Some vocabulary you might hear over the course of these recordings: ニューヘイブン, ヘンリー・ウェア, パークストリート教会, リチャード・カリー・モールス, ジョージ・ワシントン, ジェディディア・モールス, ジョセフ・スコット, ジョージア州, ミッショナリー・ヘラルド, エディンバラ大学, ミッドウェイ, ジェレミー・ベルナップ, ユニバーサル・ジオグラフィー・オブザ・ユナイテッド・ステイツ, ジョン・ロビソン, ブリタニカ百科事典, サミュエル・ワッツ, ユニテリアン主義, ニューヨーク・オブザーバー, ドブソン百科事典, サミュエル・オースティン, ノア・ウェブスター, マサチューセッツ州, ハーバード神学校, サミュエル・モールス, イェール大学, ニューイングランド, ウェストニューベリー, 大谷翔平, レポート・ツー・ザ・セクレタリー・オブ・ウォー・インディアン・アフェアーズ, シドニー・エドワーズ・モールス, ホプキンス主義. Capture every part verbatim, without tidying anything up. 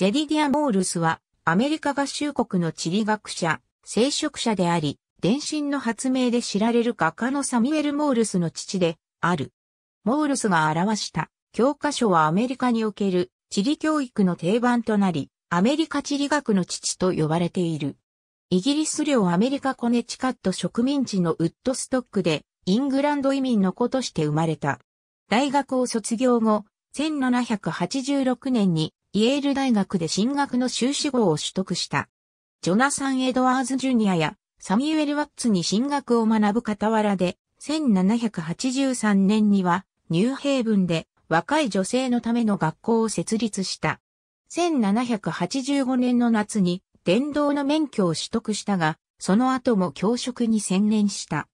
ジェディディア・モールスはアメリカ合衆国の地理学者、聖職者であり、電信の発明で知られる画家のサミュエル・モールスの父である。モールスが著した教科書はアメリカにおける地理教育の定番となり、アメリカ地理学の父と呼ばれている。イギリス領アメリカコネチカット植民地のウッドストックでイングランド移民の子として生まれた。大学を卒業後、せんななひゃくはちじゅうろくねんにイェール大学で神学の修士号を取得した。ジョナサン・エドワーズ・ジュニアやサミュエル・ワッツに神学を学ぶ傍らで、せんななひゃくはちじゅうさんねんにはニューヘイブンで若い女性のための学校を設立した。せんななひゃくはちじゅうごねんの夏に伝道の免許を取得したが、その後も教職に専念した。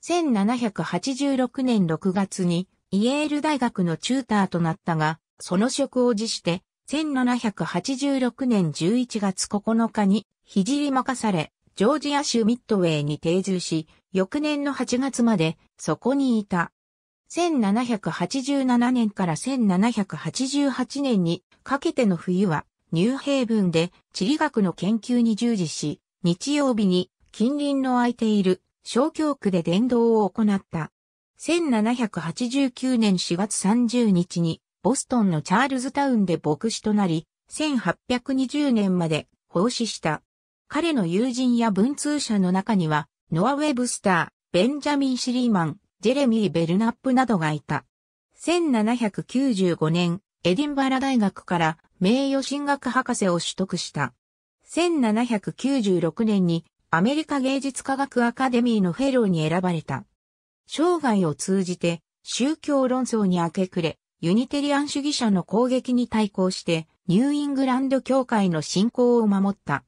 せんななひゃくはちじゅうろくねんろくがつにイェール大学のチューターとなったが、その職を辞して、せんななひゃくはちじゅうろくねんじゅういちがつここのかに聖任され、ジョージア州ミッドウェーに定住し、翌年のはちがつまでそこにいた。せんななひゃくはちじゅうななねんからせんななひゃくはちじゅうはちねんにかけての冬は、ニューヘイブンで地理学の研究に従事し、日曜日に近隣の空いている小教区で伝道を行った。せんななひゃくはちじゅうきゅうねんしがつさんじゅうにちに、ボストンのチャールズタウンで牧師となり、せんはっぴゃくにじゅうねんまで奉仕した。彼の友人や文通者の中には、ノア・ウェブスター、ベンジャミン・シリーマン、ジェレミー・ベルナップなどがいた。せんななひゃくきゅうじゅうごねん、エディンバラ大学から名誉神学博士を取得した。せんななひゃくきゅうじゅうろくねんにアメリカ芸術科学アカデミーのフェローに選ばれた。生涯を通じて宗教論争に明け暮れ、ユニテリアン主義者の攻撃に対抗してニューイングランド教会の信仰を守った。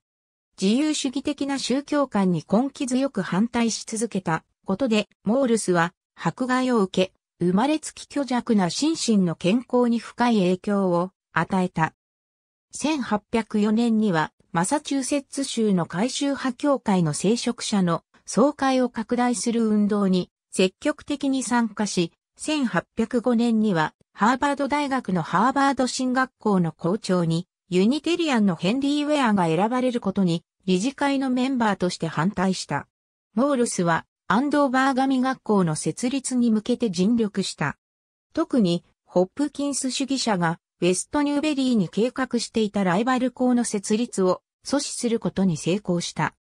自由主義的な宗教観に根気強く反対し続けたことで、モールスは迫害を受け、生まれつき虚弱な心身の健康に深い影響を与えた。せんはっぴゃくよねんにはマサチューセッツ州の改宗派教会の聖職者の総会を拡大する運動に積極的に参加し、せんはっぴゃくごねんにはハーバード大学のハーバード神学校の校長にユニテリアンのヘンリー・ウェアが選ばれることに理事会のメンバーとして反対した。モールスはアンドーバー神学校の設立に向けて尽力した。特にホップキンス主義者がウェストニューベリーに計画していたライバル校の設立を阻止することに成功した。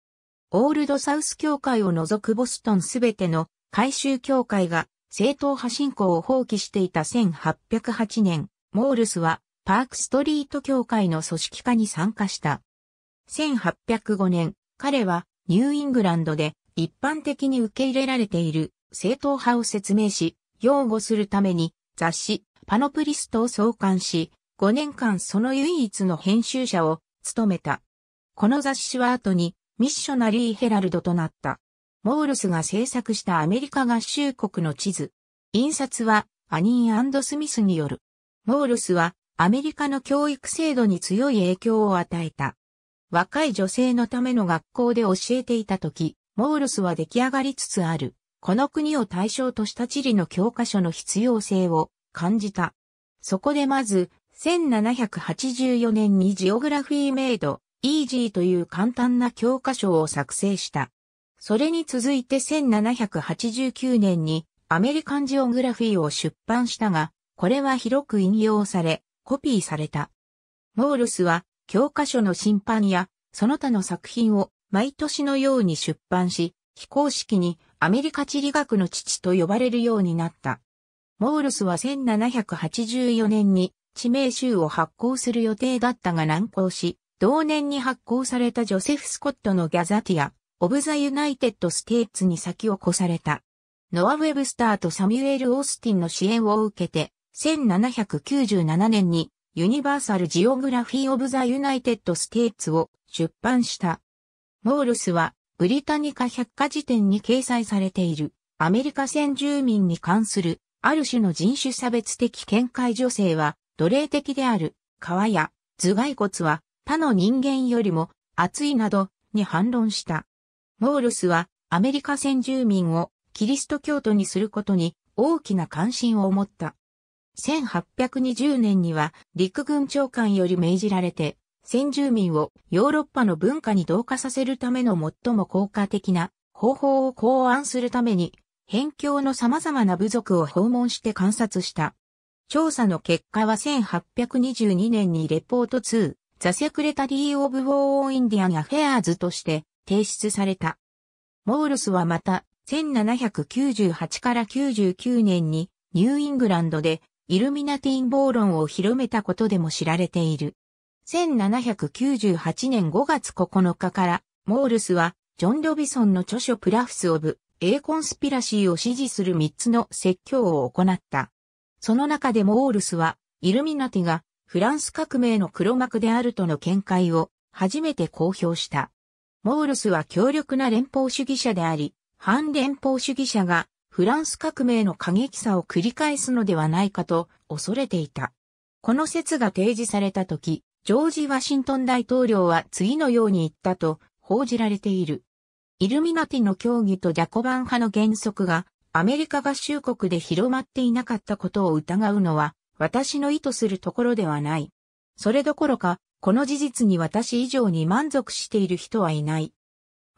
オールドサウス教会を除くボストンすべての改宗教会が正統派信仰を放棄していたせんはっぴゃくはちねん、モールスはパークストリート教会の組織化に参加した。せんはっぴゃくごねん、彼はニューイングランドで一般的に受け入れられている正統派を説明し、擁護するために雑誌パノプリストを創刊し、ごねんかんその唯一の編集者を務めた。この雑誌は後にミッショナリーヘラルドとなった。モールスが制作したアメリカ合衆国の地図。印刷はアニー&スミスによる。モールスはアメリカの教育制度に強い影響を与えた。若い女性のための学校で教えていた時、モールスは出来上がりつつある、この国を対象とした地理の教科書の必要性を感じた。そこでまず、せんななひゃくはちじゅうよねんにGeography Made Easyという簡単な教科書を作成した。それに続いてせんななひゃくはちじゅうきゅうねんにアメリカンジオグラフィーを出版したが、これは広く引用され、コピーされた。モールスは教科書の新版やその他の作品を毎年のように出版し、非公式にアメリカ地理学の父と呼ばれるようになった。モールスはせんななひゃくはちじゅうよねんに地名集を発行する予定だったが難航し、同年に発行されたジョセフ・スコットのギャザティア。オブザ・ユナイテッド・ステイツに先を越された。ノア・ウェブスターとサミュエル・オースティンの支援を受けて、せんななひゃくきゅうじゅうななねんにユニバーサル・ジオグラフィー・オブザ・ユナイテッド・ステイツを出版した。モールスは、ブリタニカ百科事典に掲載されている、アメリカ先住民に関する、ある種の人種差別的見解女性は、奴隷的である、皮や頭蓋骨は、他の人間よりも、厚いなど、に反論した。モールスはアメリカ先住民をキリスト教徒にすることに大きな関心を持った。せんはっぴゃくにじゅうねんには陸軍長官より命じられて先住民をヨーロッパの文化に同化させるための最も効果的な方法を考案するために、辺境の様々な部族を訪問して観察した。調査の結果はせんはっぴゃくにじゅうにねんにレポートツー、ザ・セクレタリー・オブ・ウォー・インディアン・アフェアーズとして提出された。モールスはまた、せんななひゃくきゅうじゅうはちからきゅうじゅうきゅうねんにニューイングランドでイルミナティン暴論を広めたことでも知られている。せんななひゃくきゅうじゅうはちねんごがつここのかから、モールスは、ジョン・ロビソンの著書プラフス・オブ・A・コンスピラシーを支持するみっつの説教を行った。その中でモールスは、イルミナティがフランス革命の黒幕であるとの見解を初めて公表した。モールスは強力な連邦主義者であり、反連邦主義者がフランス革命の過激さを繰り返すのではないかと恐れていた。この説が提示された時、ジョージ・ワシントン大統領は次のように言ったと報じられている。イルミナティの教義とジャコバン派の原則がアメリカ合衆国で広まっていなかったことを疑うのは私の意図するところではない。それどころか、この事実に私以上に満足している人はいない。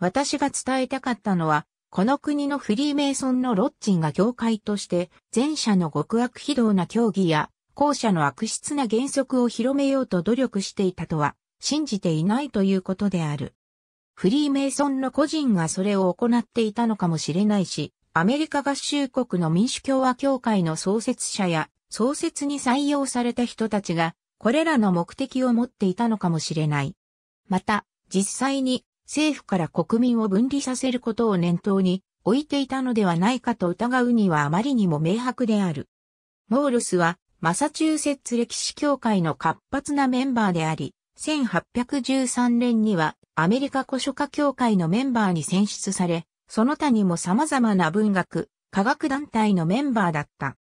私が伝えたかったのは、この国のフリーメイソンのロッジンが教会として、前者の極悪非道な教義や、後者の悪質な原則を広めようと努力していたとは、信じていないということである。フリーメイソンの個人がそれを行っていたのかもしれないし、アメリカ合衆国の民主共和協会の創設者や、創設に採用された人たちが、これらの目的を持っていたのかもしれない。また、実際に政府から国民を分離させることを念頭に置いていたのではないかと疑うにはあまりにも明白である。モールスは、マサチューセッツ歴史協会の活発なメンバーであり、せんはっぴゃくじゅうさんねんにはアメリカ古書家協会のメンバーに選出され、その他にも様々な文学、科学団体のメンバーだった。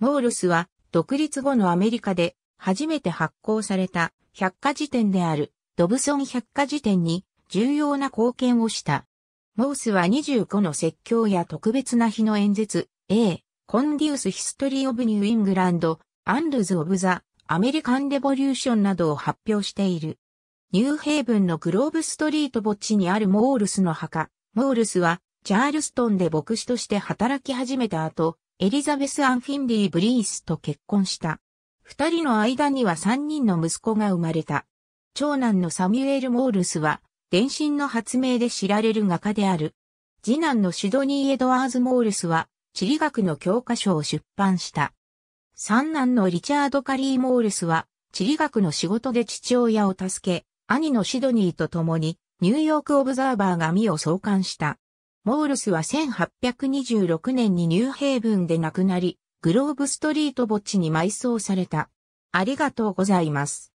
モールスは独立後のアメリカで初めて発行された百科事典であるドブソン百科事典に重要な貢献をした。モールスはにじゅうごの説教や特別な日の演説 A. コンディウスヒストリーオブニューイングランドアンルズオブザアメリカンレボリューションなどを発表している。ニューヘイブンのグローブストリート墓地にあるモールスの墓。モールスはチャールストンで牧師として働き始めた後、エリザベス・アン・フィンリー・ブリースと結婚した。二人の間には三人の息子が生まれた。長男のサミュエル・モールスは、電信の発明で知られる画家である。次男のシドニー・エドワーズ・モールスは、地理学の教科書を出版した。三男のリチャード・カリー・モールスは、地理学の仕事で父親を助け、兄のシドニーと共に、ニューヨーク・オブザーバーが身を創刊した。モールスはせんはっぴゃくにじゅうろくねんにニューヘイブンで亡くなり、グローブストリート墓地に埋葬された。ありがとうございます。